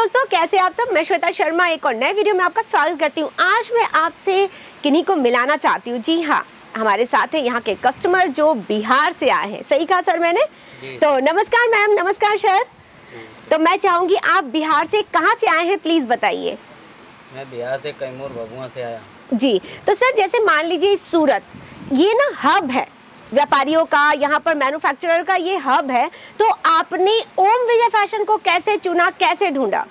दोस्तों, कैसे आप सब। मैं श्वेता शर्मा एक और नए वीडियो में आपका स्वागत करती हूँ। आज मैं आपसे किन्हीं को मिलाना चाहती हूँ। जी हाँ, हमारे साथ है यहाँ के कस्टमर जो बिहार से आए हैं। सही कहा सर मैंने? तो नमस्कार मैम, नमस्कार सर। तो मैं चाहूँगी आप बिहार से कहाँ से आए हैं, प्लीज बताइए। मैं बिहार से कैमूर बबुआ से आया हूँ। जी, तो सर जैसे मान लीजिए सूरत ये ना हब है व्यापारियों का, यहाँ पर मैन्युफैक्चरर का ये हब है, तो आपने ओम विजय फैशन को कैसे चुना, कैसे ढूंढा?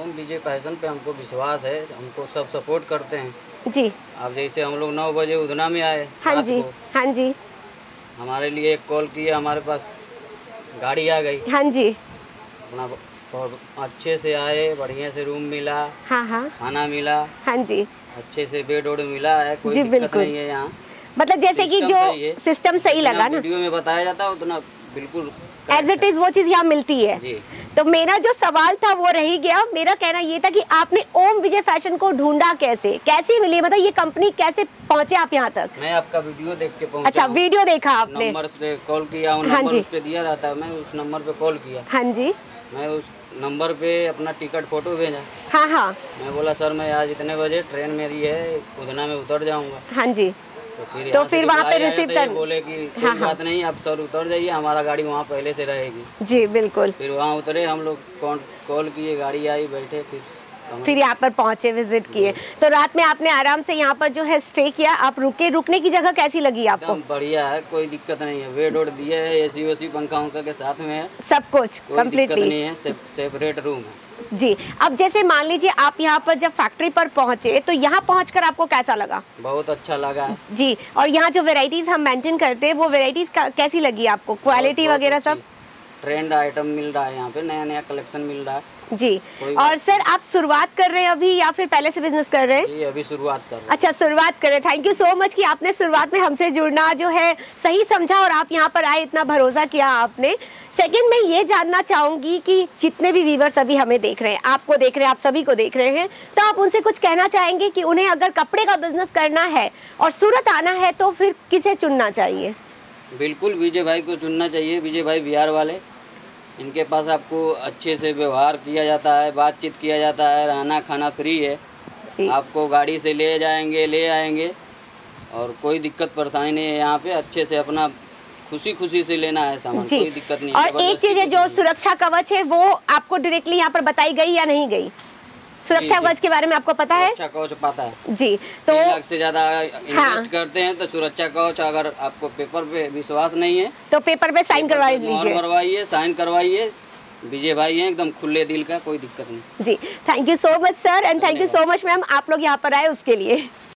ओम विजय फैशन पे हमको विश्वास है, हमको सब सपोर्ट करते हैं। जी, अब जैसे हम लोग 9 बजे उधना में आए, हाँ जी, हाँ जी, हमारे लिए एक कॉल किया, हमारे पास गाड़ी आ गई। हाँ जी, अपना अच्छे से आए, बढ़िया से रूम मिला, हाँ हाँ, खाना मिला, हाँ जी, अच्छे से बेड ओड मिला है, कोई दिक्कत नहीं है यहाँ। मतलब जैसे कि जो सिस्टम सही लगा ना, वीडियो में बताया जाता है उतना बिल्कुल एज इट इज वो चीज़ यहाँ मिलती है। जी। तो मेरा जो सवाल था वो रह गया। मेरा कहना ये था कि आपने ओम विजय फैशन को ढूंढा कैसे, कैसे मिली, मतलब ये कंपनी कैसे पहुँचे आप यहाँ तक? मैं आपका वीडियो देख के पहुँचा। अच्छा, वीडियो देखा आपने? नंबर से कॉल किया, उन नंबर पे दिया रहता है, मैं उस नंबर पे कॉल किया। हाँ जी, मैं उस नंबर पे अपना टिकट फोटो भेजा। हाँ हाँ, मैं बोला सर मैं आज इतने बजे ट्रेन मेरी है उधना में उतर जाऊँगा। हाँ जी, तो फिर वहाँ पे रिसीव कर बोले कि हाँ, बात नहीं आप सर उतर जाइए, हमारा गाड़ी वहाँ पहले से रहेगी। जी बिल्कुल। फिर वहाँ उतरे हम लोग, कॉल किए, गाड़ी आई, बैठे, फिर यहाँ पर पहुँचे, विजिट किए। तो रात में आपने आराम से यहाँ पर जो है स्टे किया, आप रुके। रुकने की जगह कैसी लगी आपको? बढ़िया है, कोई दिक्कत नहीं है, बेड वोड दिया है, एसी वैसी पंखा वंखा के साथ में है, सब कुछ कम्प्लीटली नहीं है, सेपरेट रूम है। जी, अब जैसे मान लीजिए आप यहाँ पर जब फैक्ट्री पर पहुँचे तो यहाँ पहुँचकर आपको कैसा लगा? बहुत अच्छा लगा। जी, और यहाँ जो वेराइटीज हम मेंटेन करते हैं वो वेराइटीज कैसी लगी आपको, क्वालिटी वगैरह सब? ट्रेंड आइटम मिल रहा है यहाँ पे, नया नया कलेक्शन मिल रहा है। जी, और सर आप शुरुआत कर रहे हैं अभी या फिर पहले से बिजनेस कर रहे हैं? जी, अभी शुरुआत कर रहे हैं। अच्छा, शुरुआत कर रहे हैं। थैंक यू सो मच कि आपने शुरुआत में हमसे जुड़ना जो है सही समझा और आप यहाँ पर आए, इतना भरोसा किया आपने। सेकेंड, मैं ये जानना चाहूँगी कि जितने भी व्यूवर्स अभी हमें देख रहे हैं, आपको देख रहे हैं, आप सभी को देख रहे हैं, तो आप उनसे कुछ कहना चाहेंगे कि उन्हें अगर कपड़े का बिजनेस करना है और सूरत आना है तो फिर किसे चुनना चाहिए? बिल्कुल विजय भाई को चुनना चाहिए। विजय भाई बिहार वाले, इनके पास आपको अच्छे से व्यवहार किया जाता है, बातचीत किया जाता है, रहना खाना फ्री है, आपको गाड़ी से ले जाएंगे, ले आएंगे, और कोई दिक्कत परेशानी नहीं है। यहाँ पे अच्छे से अपना खुशी खुशी से लेना है सामान, कोई दिक्कत नहीं। और एक चीज़ है जो सुरक्षा कवच है वो आपको डायरेक्टली यहाँ पर बताई गई या नहीं गई? सुरक्षा कवच के बारे में आपको पता है? सुरक्षा कवच पता है जी। तो 3 लाख से ज्यादा इन्वेस्ट करते हैं तो सुरक्षा कवच, अगर आपको पेपर पे विश्वास नहीं है तो पेपर पे साइन करवा लीजिए, करवाइए, साइन करवाइए। विजय भाई हैं एकदम खुले दिल का, कोई दिक्कत नहीं। जी, thank you so much sir and thank you so much ma'am, आप लोग यहाँ पर आए उसके लिए।